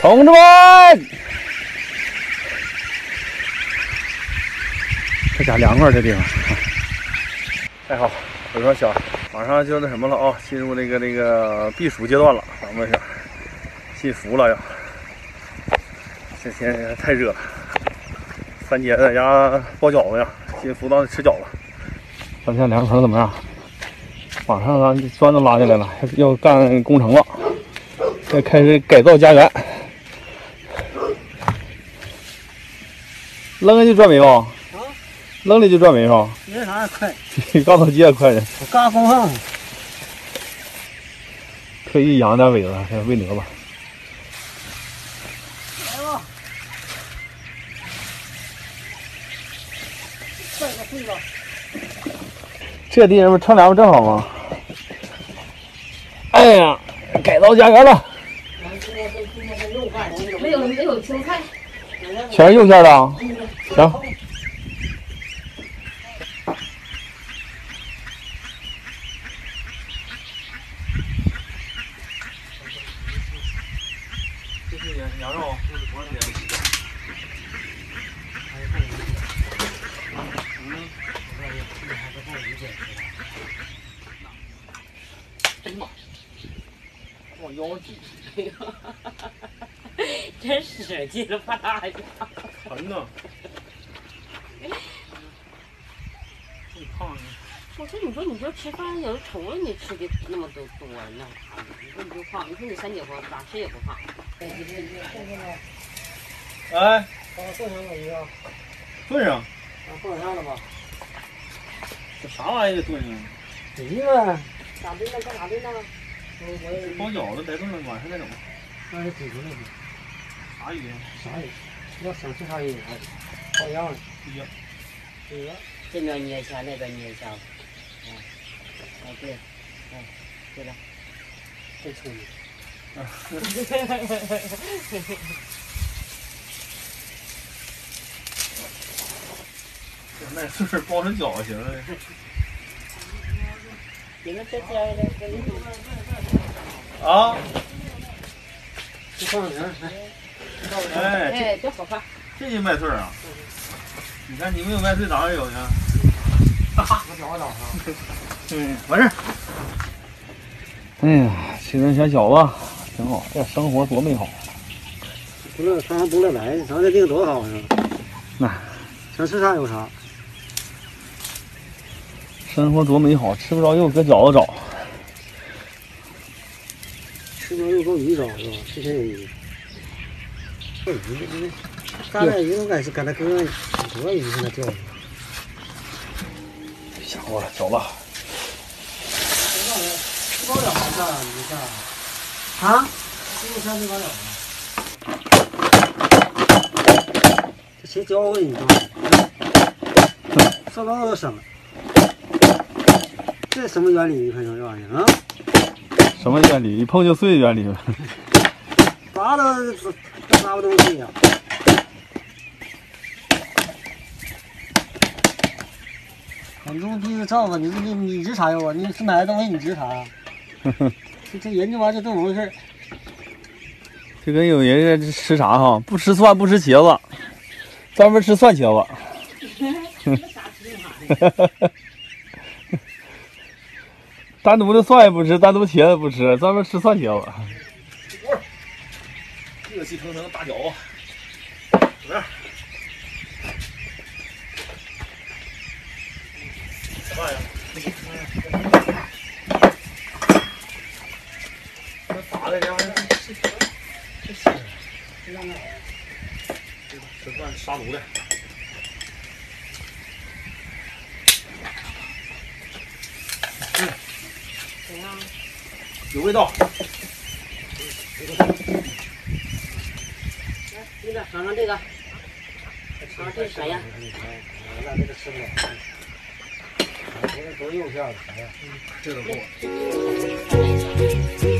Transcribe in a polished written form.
同志们，这家凉快，这地方太好。我说小，马上就那什么了啊、哦，进入那个避暑阶段了，咱们是进伏了呀。这天太热了，三姐在家包饺子呀，进伏到吃饺子。咱家凉棚怎么样？马上咱砖都拉下来了，要干工程了，要开始改造家园。 扔下去转没有？啊，扔里就转没有。你这啥也快？你干到鸡也快呢。我干风浪。特意养点尾子，还有喂鹅吧。来吧。快点睡吧。这地方乘凉不正好吗？哎呀，改造家园了。没有青菜。 全是右线的啊，行。这是羊肉，这是脖子的。哎呀妈！我腰紧。真使劲了，啪啦一下！疼呢！你胖呢？我说，你说，你说吃饭有时瞅着你吃的那么多呢，你说你就胖，你说你三姐夫咋吃也不胖。哎，帮我炖上我一个。炖上？炖上了吧？这啥玩意儿炖上？鱼啊！咋炖呢？干啥炖呢？我包饺子，再炖了，晚上再整。那是煮出来的。 啥鱼？啥鱼？要想吃啥鱼啥鱼，好样的。鱼，这边捏一下，那边捏一下。啊，对，哎，对了，真聪明。啊，那是不是包成饺子行了？你们这家的啊？去放点来。 哎，这好看，这就麦穗啊！你看你没有麦穗，哪有呢？哈哈，我搅和搅和。嗯，完事。哎呀，吃顿小饺子挺好，这生活多美好！不乐山不乐来，咱这地方多好啊！那想吃啥有啥，生活多美好，吃不着肉搁饺子找，吃不着肉搁鱼找是吧？这些鱼。 这鱼，干点鱼都敢是搁那搁，多鱼搁那钓。别瞎晃了，走吧。吃饱了没干？没干。啊？吃饱了没？这谁教的你？上刀都省了。这什么原理？你看这玩意儿啊？什么原理？一碰就碎原理呗。啥都。 拿不东西呀！很多地方造吧，你值啥呀？我你是买的东西，你值啥呀？这人这玩意儿就这么回事。就跟有人吃啥哈，不吃蒜，不吃茄子，专门吃蒜茄子。单独的蒜也不吃，单独茄子不吃，专门吃蒜茄子。 热气腾腾大脚，怎么样？什么玩意儿？这打的这玩意儿，这是这算杀毒的。嗯，怎么样？有味道。 这个尝尝这个，尝这是啥呀？我俩这个吃不了，我这都右下的啥呀？这个够。